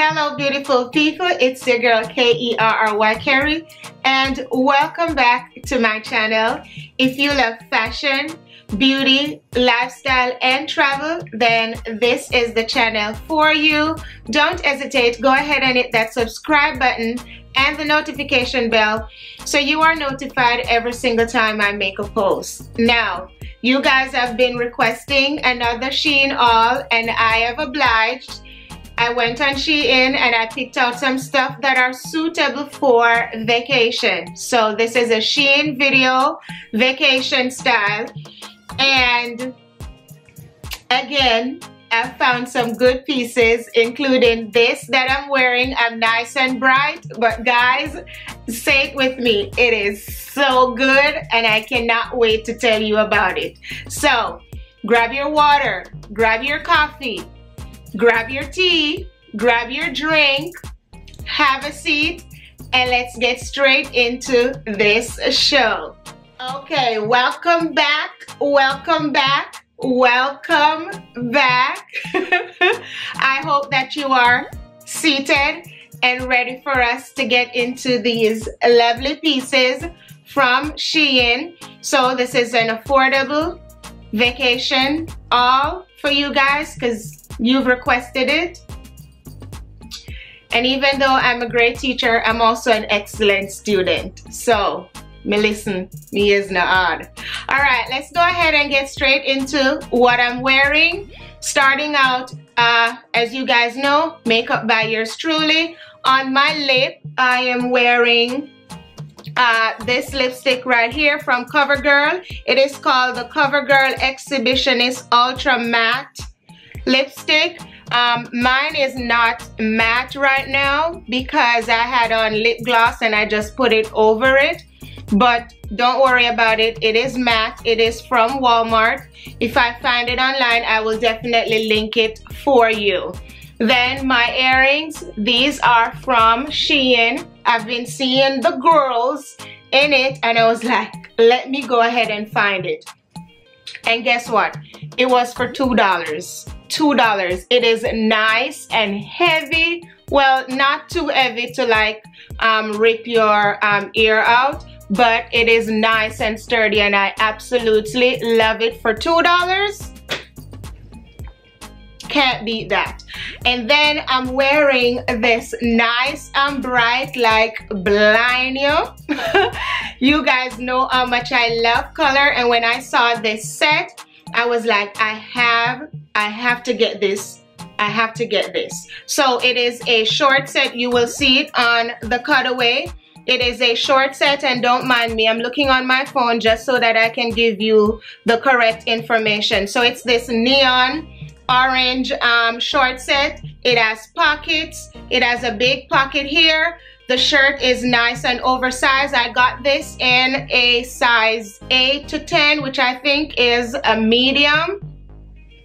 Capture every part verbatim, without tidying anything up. Hello beautiful people, it's your girl K E R R Y Kerry, and welcome back to my channel. If you love fashion, beauty, lifestyle and travel, then this is the channel for you. Don't hesitate, go ahead and hit that subscribe button and the notification bell so you are notified every single time I make a post. Now, you guys have been requesting another Shein haul and I have obliged. I went on Shein and I picked out some stuff that are suitable for vacation. So this is a Shein video, vacation style. And again, I found some good pieces, including this that I'm wearing. I'm nice and bright, but guys, say it with me. It is so good and I cannot wait to tell you about it. So grab your water, grab your coffee, grab your tea, grab your drink, have a seat, and let's get straight into this show. Okay, welcome back, welcome back, welcome back. I hope that you are seated and ready for us to get into these lovely pieces from Shein. So this is an affordable vacation all for you guys because you've requested it. And even though I'm a great teacher, I'm also an excellent student. So, me listen, me is not odd. All right, let's go ahead and get straight into what I'm wearing. Starting out, uh, as you guys know, makeup by yours truly. On my lip, I am wearing Uh, this lipstick right here from CoverGirl. It is called the CoverGirl Exhibitionist Ultra Matte Lipstick. Um, mine is not matte right now because I had on lip gloss and I just put it over it. But don't worry about it. It is matte. It is from Walmart. If I find it online, I will definitely link it for you. Then my earrings, these are from Shein. I've been seeing the girls in it and I was like, let me go ahead and find it. And guess what? It was for two dollars. two dollars. It is nice and heavy. Well, not too heavy to like um, rip your um, ear out, but it is nice and sturdy and I absolutely love it for two dollars. Can't beat that. And then I'm wearing this nice and bright, like blind you. You guys know how much I love color, and when I saw this set, I was like, I have, I have to get this. I have to get this. So it is a short set. You will see it on the cutaway. It is a short set, and don't mind me, I'm looking on my phone just so that I can give you the correct information. So it's this neon orange um, short set. It has pockets. It has a big pocket here. The shirt is nice and oversized. I got this in a size eight to ten, which I think is a medium,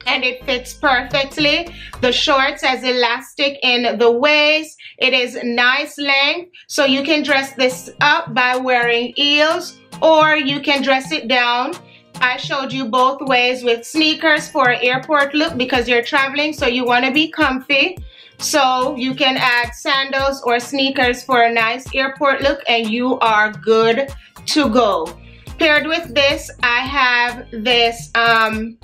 and it fits perfectly. The shorts has elastic in the waist. It is nice length, so you can dress this up by wearing heels or you can dress it down. I showed you both ways with sneakers for an airport look because you're traveling, so you want to be comfy. So you can add sandals or sneakers for a nice airport look and you are good to go. Paired with this, I have this, um,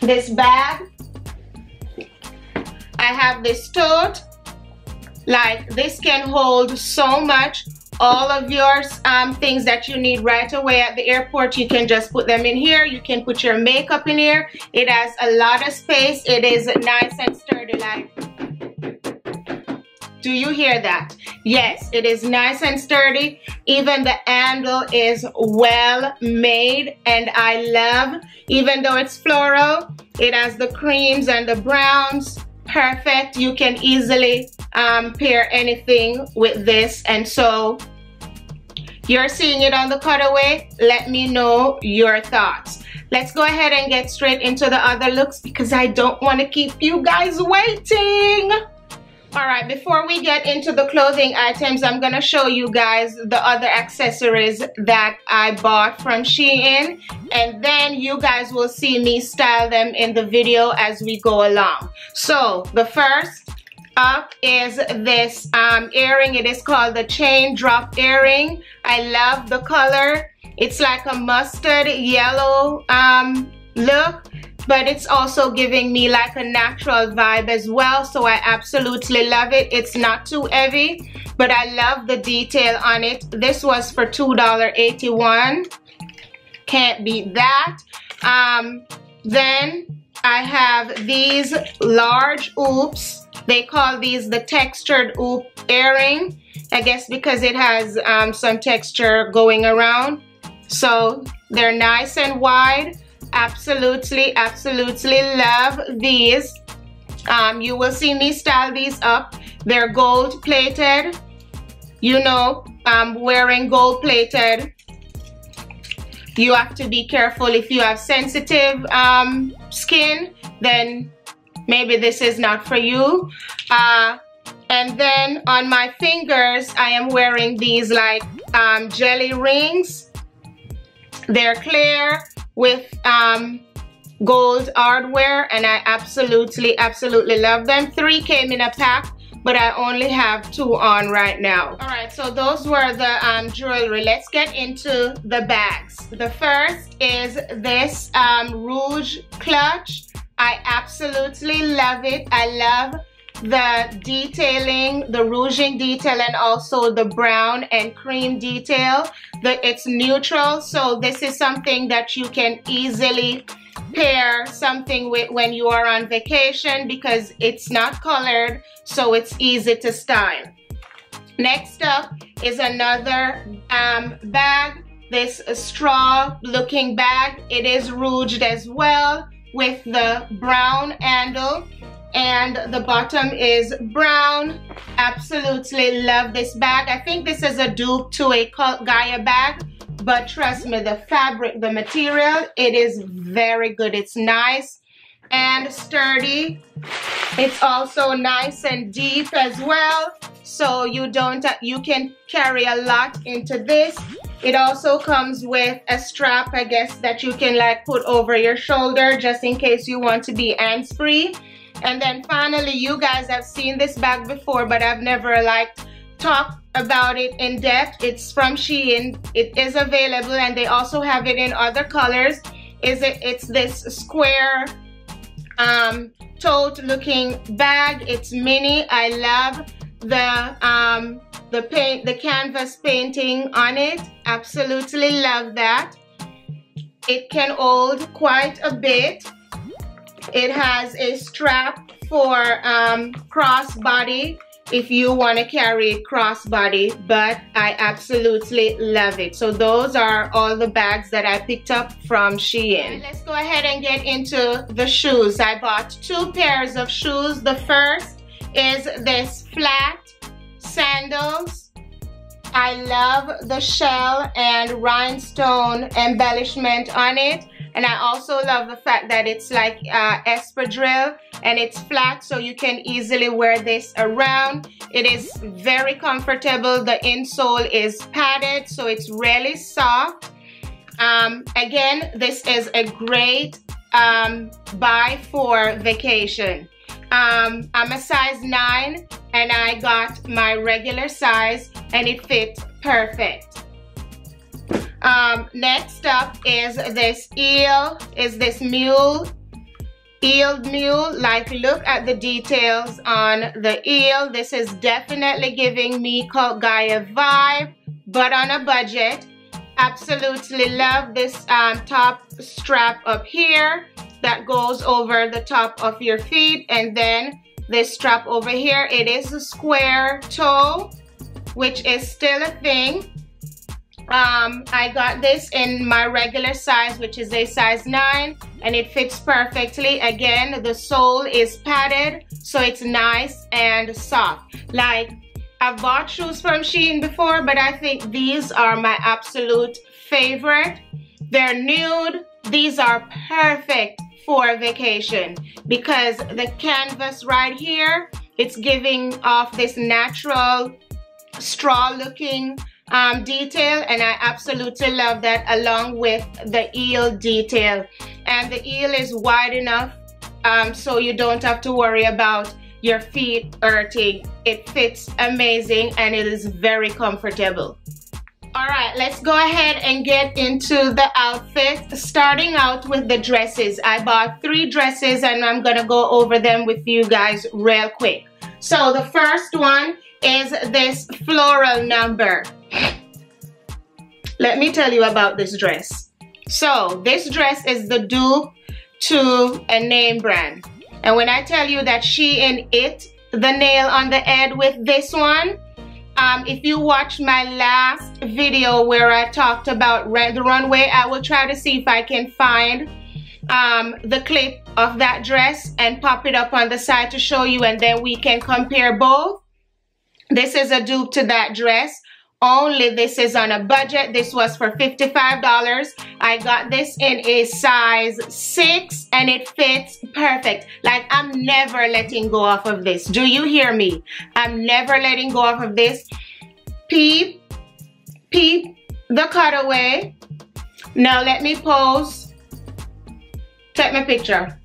this bag. I have this tote. Like, this can hold so much. All of your um, things that you need right away at the airport, you can just put them in here. You can put your makeup in here. It has a lot of space. It is nice and sturdy. Like, do you hear that? Yes, it is nice and sturdy. Even the handle is well made and I love, even though it's floral, it has the creams and the browns. Perfect. You can easily um, pair anything with this, and so you're seeing it on the cutaway. Let me know your thoughts. Let's go ahead and get straight into the other looks because I don't want to keep you guys waiting. All right, before we get into the clothing items, I'm gonna show you guys the other accessories that I bought from Shein, and then you guys will see me style them in the video as we go along. So the first up is this um, earring. It is called the Chain Drop Earring. I love the color. It's like a mustard yellow um, look, but it's also giving me like a natural vibe as well, so I absolutely love it. It's not too heavy, but I love the detail on it. This was for two dollars and eighty-one cents. Can't beat that. Um, then I have these large oops. They call these the textured hoop earring, I guess because it has um, some texture going around. So they're nice and wide. Absolutely, absolutely love these. Um, you will see me style these up. They're gold plated. You know, um, wearing gold plated, you have to be careful. If you have sensitive um, skin, then maybe this is not for you. Uh, and then on my fingers, I am wearing these like um, jelly rings. They're clear with um, gold hardware, and I absolutely, absolutely love them. Three came in a pack, but I only have two on right now. All right, so those were the um, jewelry. Let's get into the bags. The first is this um, rouge clutch. I absolutely love it. I love the detailing, the rouging detail, and also the brown and cream detail. The, it's neutral, so this is something that you can easily pair something with when you are on vacation because it's not colored, so it's easy to style. Next up is another um, bag, this straw looking bag. It is rouged as well with the brown handle, and the bottom is brown. Absolutely love this bag. I think this is a dupe to a Cult Gaia bag, but trust me, the fabric, the material, it is very good. It's nice and sturdy. It's also nice and deep as well, so you don't, you can carry a lot into this. It also comes with a strap, I guess, that you can like put over your shoulder just in case you want to be hands-free. And then finally, you guys have seen this bag before, but I've never like talked about it in depth. It's from Shein. It is available, and they also have it in other colors. Is it? It's this square um, tote looking bag. It's mini. I love the um, the paint, the canvas painting on it. Absolutely love that. It can hold quite a bit. It has a strap for um, crossbody if you want to carry it crossbody, but I absolutely love it. So those are all the bags that I picked up from Shein. Right, let's go ahead and get into the shoes. I bought two pairs of shoes. The first is this flat sandals. I love the shell and rhinestone embellishment on it. And I also love the fact that it's like uh, espadrille, and it's flat, so you can easily wear this around. It is very comfortable. The insole is padded, so it's really soft. Um, again, this is a great um, buy for vacation. Um, I'm a size nine, and I got my regular size, and it fit perfect. Um, next up is this eel, is this mule, eeled mule. Like, look at the details on the eel. This is definitely giving me Cult Gaia vibe, but on a budget. Absolutely love this um, top strap up here that goes over the top of your feet, and then this strap over here. It is a square toe, which is still a thing. Um, I got this in my regular size, which is a size nine, and it fits perfectly. Again, the sole is padded, so it's nice and soft. Like, I've bought shoes from Shein before, but I think these are my absolute favorite. They're nude. These are perfect for vacation because the canvas right here, it's giving off this natural straw looking Um, detail, and I absolutely love that, along with the eel detail. And the eel is wide enough um, so you don't have to worry about your feet hurting. It fits amazing and it is very comfortable. All right, let's go ahead and get into the outfit, starting out with the dresses. I bought three dresses and I'm gonna go over them with you guys real quick. So the first one is this floral number. Let me tell you about this dress. So this dress is the dupe to a name brand. And when I tell you that Shein hit the nail on the head with this one, um, if you watched my last video where I talked about Red Runway, I will try to see if I can find um, the clip of that dress and pop it up on the side to show you, and then we can compare both. This is a dupe to that dress. Only this is on a budget. This was for fifty-five dollars. I got this in a size six and it fits perfect. Like, I'm never letting go off of this. Do you hear me? I'm never letting go off of this. Peep, peep the cutaway. Now let me pose. Take my picture.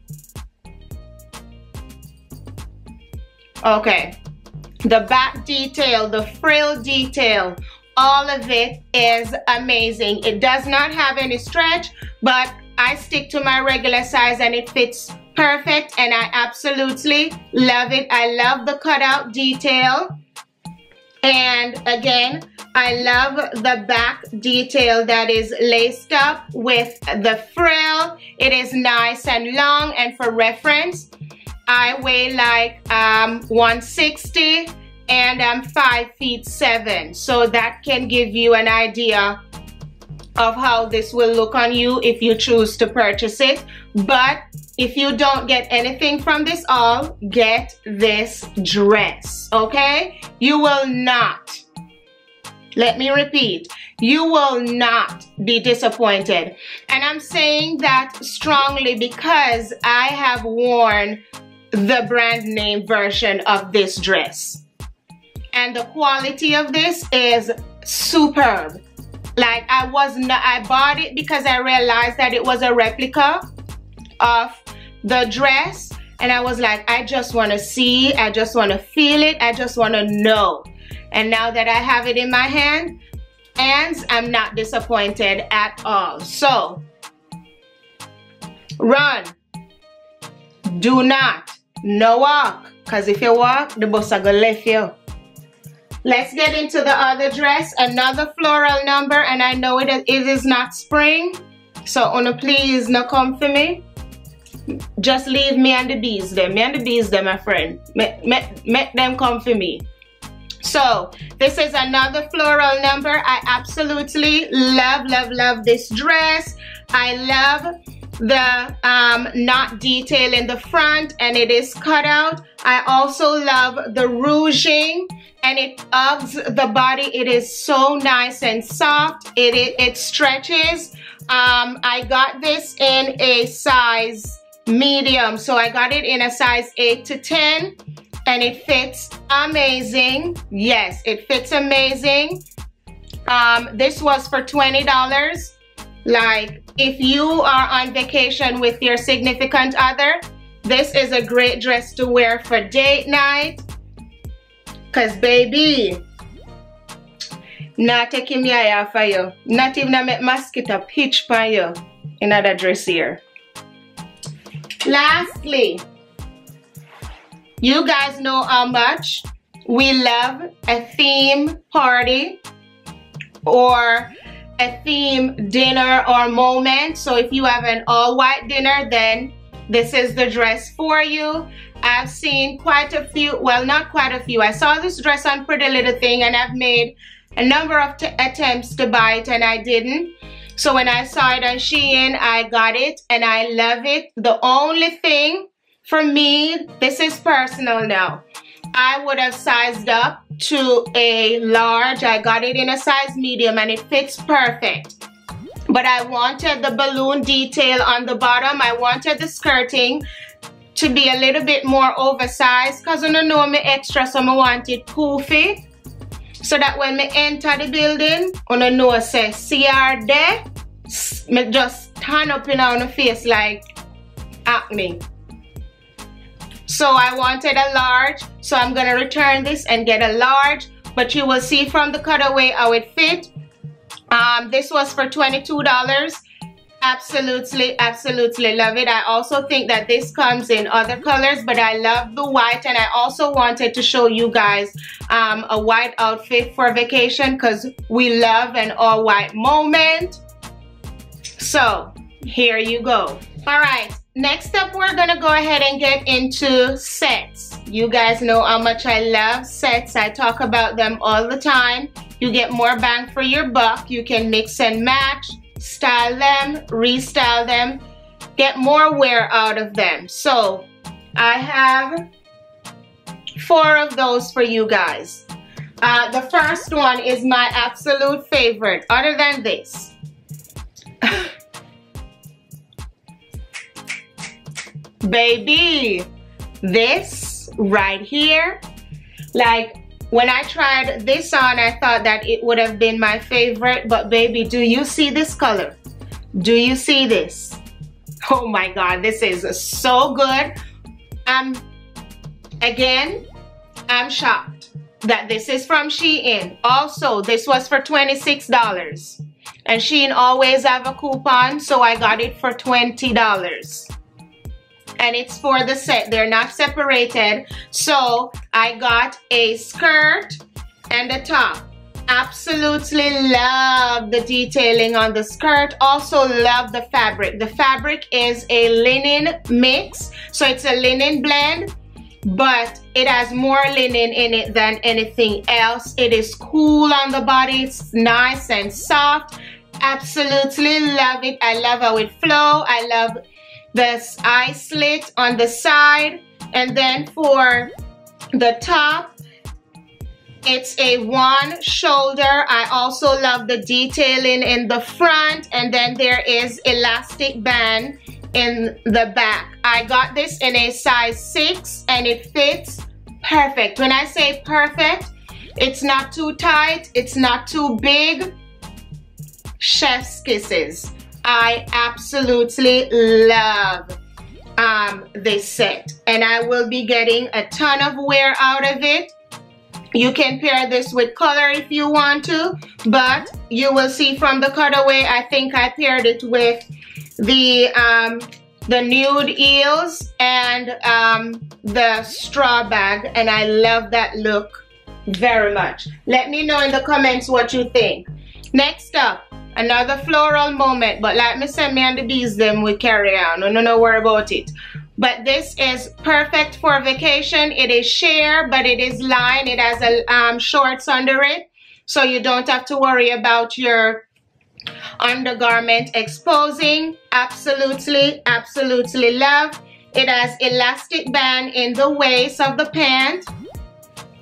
Okay. The back detail, the frill detail, all of it is amazing. It does not have any stretch, but I stick to my regular size and it fits perfect and I absolutely love it. I love the cutout detail. And again, I love the back detail that is laced up with the frill. It is nice and long, and for reference, I weigh like um, one sixty and I'm five feet seven. So that can give you an idea of how this will look on you if you choose to purchase it. But if you don't get anything from this all, get this dress, okay? You will not, let me repeat, you will not be disappointed. And I'm saying that strongly because I have worn the brand name version of this dress, and the quality of this is superb. Like, I was not, I bought it because I realized that it was a replica of the dress, and I was like, I just want to see, I just want to feel it, I just want to know. And now that I have it in my hand, hands, I'm not disappointed at all. So run, do not no walk, because if you walk, the bus are gonna left you. Let's get into the other dress, another floral number, and I know it, it is not spring, so Una please no come for me. Just leave me and the bees there, me and the bees there, my friend. Make them come for me. So this is another floral number. I absolutely love, love, love this dress. I love the um, knot detail in the front, and it is cut out. I also love the rouging, and it hugs the body. It is so nice and soft. It it, it stretches. Um, I got this in a size medium, so I got it in a size eight to ten, and it fits amazing. Yes, it fits amazing. Um, this was for twenty dollars. Like, if you are on vacation with your significant other, this is a great dress to wear for date night. Cause baby, not taking me eye off of you. Not even a make mosquito pitch for you in another dress here. Lastly, you guys know how much we love a theme party or a theme dinner or moment. So if you have an all-white dinner, then this is the dress for you. I've seen quite a few, well, not quite a few. I saw this dress on Pretty Little Thing, and I've made a number of t attempts to buy it, and I didn't. So when I saw it on Shein, I got it, and I love it. The only thing for me, this is personal now, I would have sized up to a large. I got it in a size medium and it fits perfect. But I wanted the balloon detail on the bottom. I wanted the skirting to be a little bit more oversized because I don't know me extra, so I want it poofy. So that when I enter the building, I know I say, see her there, I just turn up in on the face like acne. So I wanted a large, so I'm gonna return this and get a large, but you will see from the cutaway how it fit. Um, this was for twenty-two dollars. Absolutely, absolutely love it. I also think that this comes in other colors, but I love the white, and I also wanted to show you guys um, a white outfit for vacation because we love an all-white moment. So here you go. All right, next up we're gonna go ahead and get into sets. You guys know how much I love sets. I talk about them all the time. You get more bang for your buck. You can mix and match, style them, restyle them, get more wear out of them. So I have four of those for you guys. Uh, the first one is my absolute favorite, other than this. Baby, this right here, like, when I tried this on, I thought that it would have been my favorite, but baby, do you see this color? Do you see this? Oh my God, this is so good. Um, again, I'm shocked that this is from Shein. Also, this was for twenty-six dollars. And Shein always have a coupon, so I got it for twenty dollars. And it's for the set. They're not separated. So I got a skirt and a top. Absolutely love the detailing on the skirt. Also love the fabric. The fabric is a linen mix. So it's a linen blend, but it has more linen in it than anything else. It is cool on the body. It's nice and soft. Absolutely love it. I love how it flows. I love this eye slit on the side, and then for the top it's a one shoulder. I also love the detailing in the front, and then there is elastic band in the back. I got this in a size six and it fits perfect. When I say perfect, it's not too tight, it's not too big. Chef's kisses. I absolutely love um, this set, and I will be getting a ton of wear out of it. You can pair this with color if you want to, but you will see from the cutaway, I think I paired it with the, um, the nude eels and um, the straw bag, and I love that look very much. Let me know in the comments what you think. Next up, another floral moment, but like me say, me and the bees them we carry on. No, no, no worry about it. But this is perfect for vacation. It is sheer, but it is lined. It has a um, shorts under it, so you don't have to worry about your undergarment exposing. Absolutely, absolutely love. It has elastic band in the waist of the pant.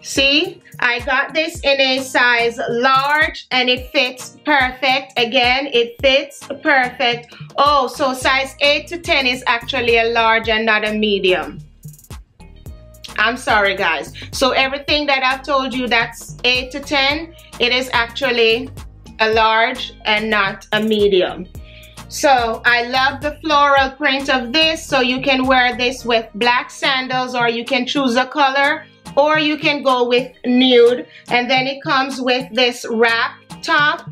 See? I got this in a size large and it fits perfect. Again, it fits perfect. Oh, so size eight to ten is actually a large and not a medium. I'm sorry guys. So everything that I've told you that's eight to ten, it is actually a large and not a medium. So I love the floral print of this. So you can wear this with black sandals, or you can choose a color, or you can go with nude. And then it comes with this wrap top.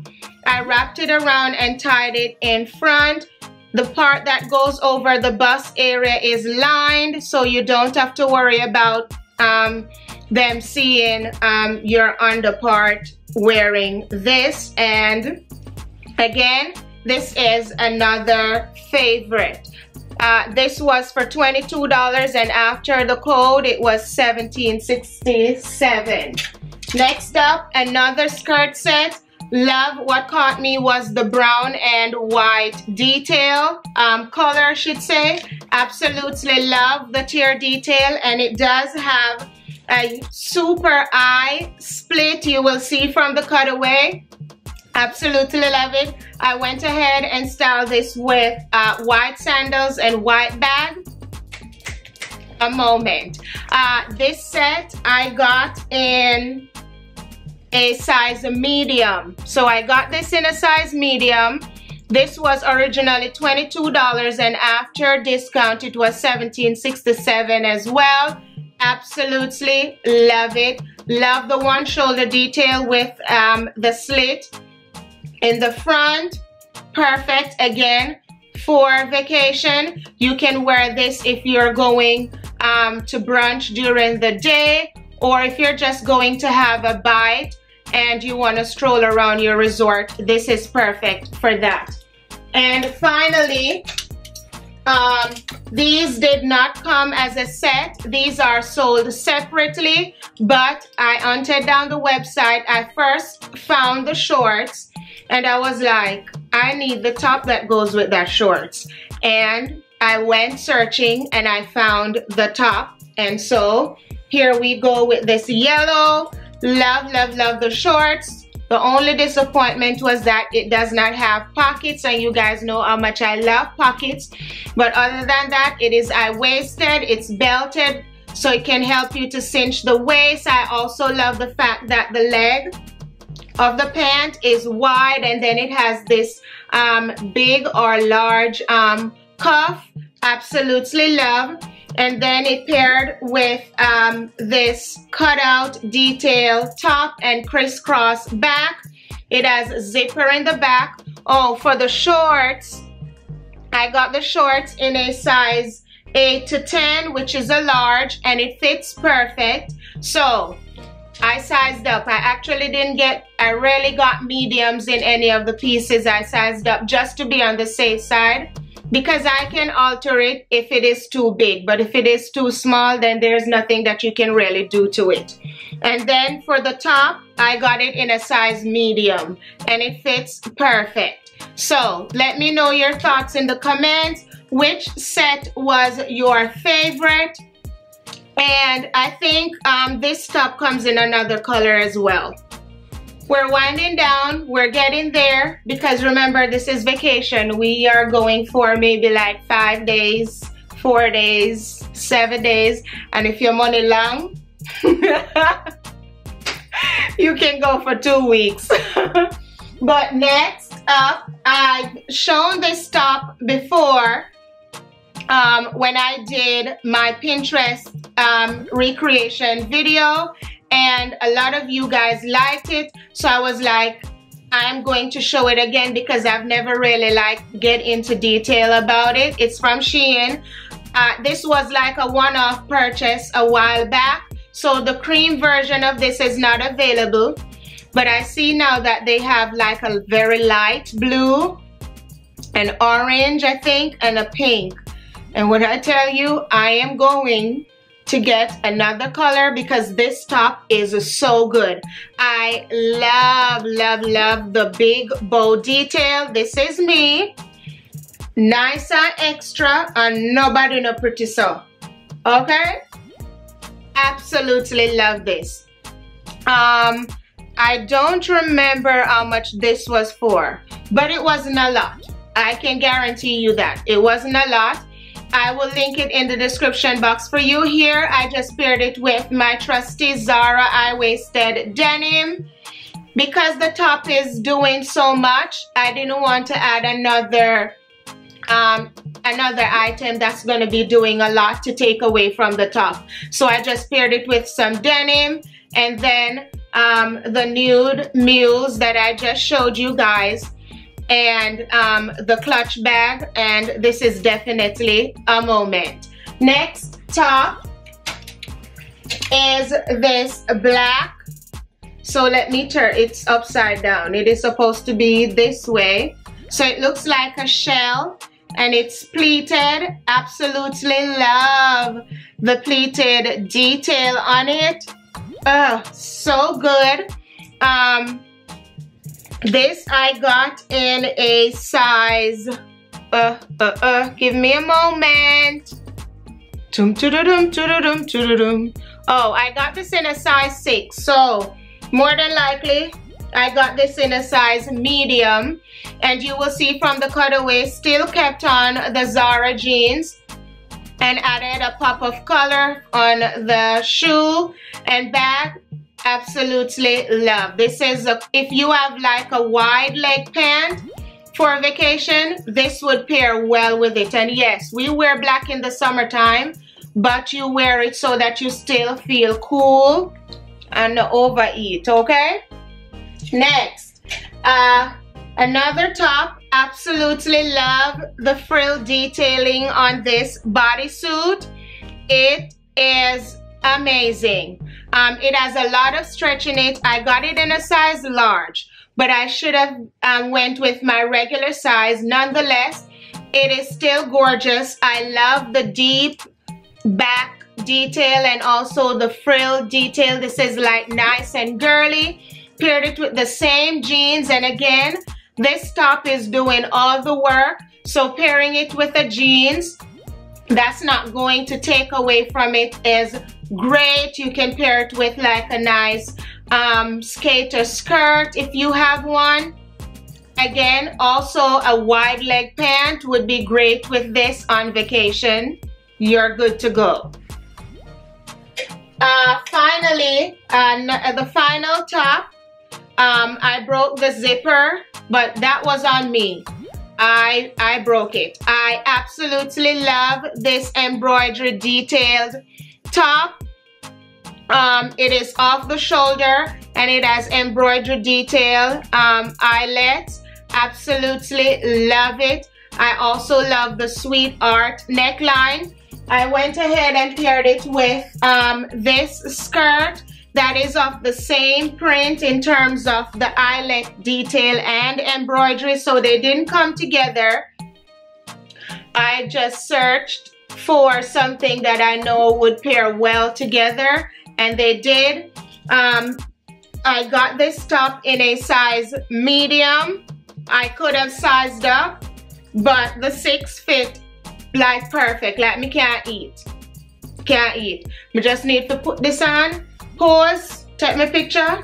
I wrapped it around and tied it in front. The part that goes over the bust area is lined, so you don't have to worry about um, them seeing um, your underpart wearing this. And again, this is another favorite. Uh, this was for twenty-two dollars, and after the code it was seventeen sixty-seven. Next up, another skirt set. Love. What caught me was the brown and white detail, um, color I should say. Absolutely love the tear detail, and it does have a super eye split. You will see from the cutaway. Absolutely love it. I went ahead and styled this with uh, white sandals and white bag. A moment. Uh, this set I got in a size medium. So I got this in a size medium. This was originally twenty-two dollars, and after discount it was seventeen sixty-seven as well. Absolutely love it. Love the one shoulder detail with um, the slit in the front. Perfect again for vacation. You can wear this if you're going um, to brunch during the day, or if you're just going to have a bite and you want to stroll around your resort. This is perfect for that. And finally, um, these did not come as a set. These are sold separately, but I hunted down the website. I first found the shorts and I was like, I need the top that goes with that shorts. And I went searching and I found the top. And so here we go with this yellow. Love, love, love the shorts. The only disappointment was that it does not have pockets, and you guys know how much I love pockets. But other than that, it is high-waisted, it's belted, so it can help you to cinch the waist. I also love the fact that the leg of the pant is wide, and then it has this um, big or large um, cuff. Absolutely love. And then it paired with um, this cutout detail top and crisscross back. It has zipper in the back. Oh, for the shorts, I got the shorts in a size eight to ten, which is a large, and it fits perfect. So I sized up. I actually didn't get, I rarely got mediums in any of the pieces. I sized up just to be on the safe side, because I can alter it if it is too big, but if it is too small, then there's nothing that you can really do to it. And then for the top, I got it in a size medium, and it fits perfect. So let me know your thoughts in the comments. Which set was your favorite? And I think um, this top comes in another color as well. We're winding down, we're getting there, because remember, this is vacation. We are going for maybe like five days, four days, seven days, and if your money long, you can go for two weeks. But next up, I've shown this top before um, when I did my Pinterest um, recreation video, and a lot of you guys liked it, so I was like, I'm going to show it again because I've never really like get into detail about it. It's from Shein. Uh, this was like a one-off purchase a while back, so the cream version of this is not available, but I see now that they have like a very light blue, an orange I think, and a pink. And when I tell you, I am going to get another color because this top is so good. I love, love, love the big bow detail. This is me. Nice and extra, and nobody no pretty so. Okay? Absolutely love this. Um, I don't remember how much this was for, but it wasn't a lot. I can guarantee you that. It wasn't a lot. I will link it in the description box for you here. I just paired it with my trusty Zara high-waisted denim. Because the top is doing so much, I didn't want to add another, um, another item that's going to be doing a lot to take away from the top. So I just paired it with some denim, and then um, the nude mules that I just showed you guys, and um, the clutch bag, and this is definitely a moment. Next top is this black. So let me turn, it's upside down. It is supposed to be this way. So it looks like a shell, and it's pleated. Absolutely love the pleated detail on it. Oh, so good. Um, This I got in a size, uh, uh, uh, give me a moment. Dum, dum, dum, dum, dum, dum. Oh, I got this in a size six. So more than likely, I got this in a size medium. And you will see from the cutaway, still kept on the Zara jeans and added a pop of color on the shoe and bag. Absolutely love. This is, a, if you have like a wide leg pant, for a vacation, this would pair well with it. And yes, we wear black in the summertime, but you wear it so that you still feel cool and overeat, okay? Next, uh, another top. Absolutely love the frill detailing on this bodysuit. It is amazing. Um, it has a lot of stretch in it. I got it in a size large, but I should have um, went with my regular size. Nonetheless, it is still gorgeous. I love the deep back detail and also the frill detail. This is like nice and girly. Paired it with the same jeans, and again, this top is doing all the work. So pairing it with the jeans, that's not going to take away from it, is great. You can pair it with like a nice um, skater skirt if you have one. Again, also a wide leg pant would be great with this on vacation. You're good to go. Uh, finally, uh, the final top. Um, I broke the zipper, but that was on me. I, I broke it. I absolutely love this embroidery detailed top. Um, it is off the shoulder and it has embroidery detail um, eyelets. Absolutely love it. I also love the sweet art neckline. I went ahead and paired it with um, this skirt that is of the same print in terms of the eyelet detail and embroidery, so they didn't come together. I just searched for something that I know would pair well together, and they did. Um, I got this top in a size medium. I could have sized up, but the six fit like perfect. Like me can't eat, can't eat. Me just need to put this on, pause, take my picture,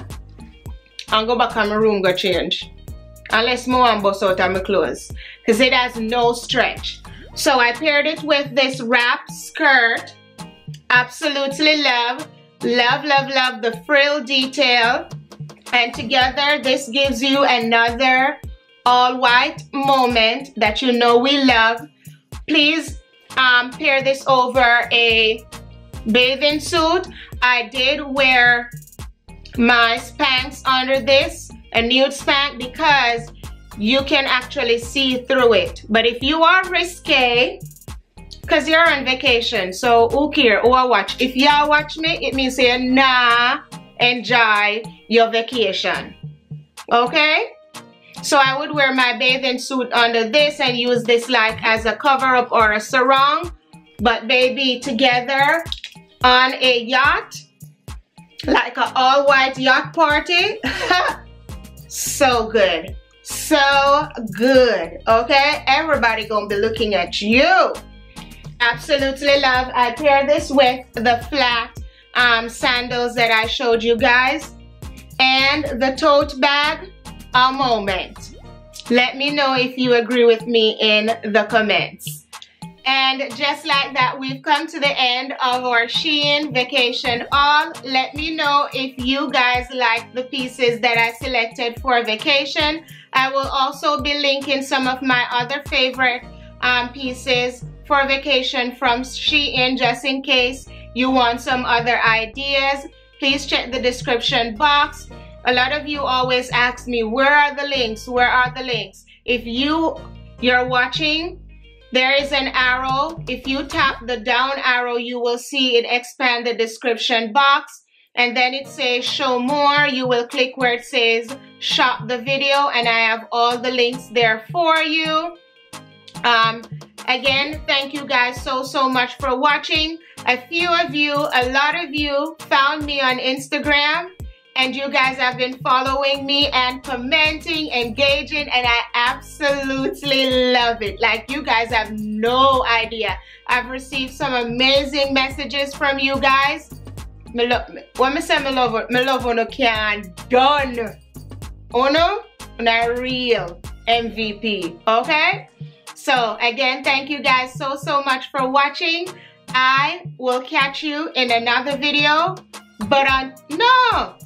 and go back on my room, go change. Unless more and bust out of my clothes, because it has no stretch. So I paired it with this wrap skirt. Absolutely love, love, love, love the frill detail. And together, this gives you another all white moment that you know we love. Please um, pair this over a bathing suit. I did wear my Spanx under this, a nude Spanx, because you can actually see through it. But if you are risque, because you're on vacation, so who care who I watch? If y'all watch me, it means say nah, enjoy your vacation, okay? So I would wear my bathing suit under this and use this like as a cover up or a sarong. But baby, together on a yacht, like an all white yacht party, so good, so good, okay? Everybody gonna be looking at you. Absolutely love. I pair this with the flat um, sandals that I showed you guys, and the tote bag, a moment. Let me know if you agree with me in the comments. And just like that, we've come to the end of our Shein vacation haul. Let me know if you guys like the pieces that I selected for vacation. I will also be linking some of my other favorite um, pieces for vacation from Shein, just in case you want some other ideas. Please check the description box. A lot of you always ask me, where are the links? Where are the links? If you, you're watching, there is an arrow. If you tap the down arrow, you will see it expand the description box, and then it says show more. You will click where it says shop the video, and I have all the links there for you. Um, again, thank you guys so, so much for watching. A few of you, a lot of you found me on Instagram, and you guys have been following me and commenting, engaging, and I absolutely love it. Like, you guys have no idea. I've received some amazing messages from you guys. Me love, when I say me love, me love uno can done. Uno, uno real M V P, okay? So again, thank you guys so, so much for watching. I will catch you in another video, but on, no.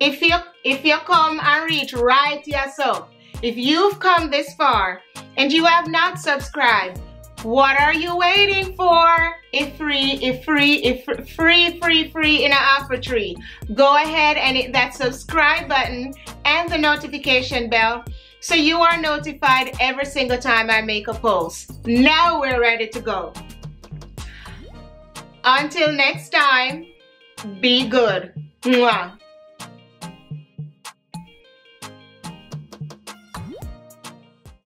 If you, if you come and reach right yourself, If you've come this far and you have not subscribed, what are you waiting for? It's free, it's free, it's fr free, free, free in an offer tree. Go ahead and hit that subscribe button and the notification bell so you are notified every single time I make a post. Now we're ready to go. Until next time, be good. Mwah.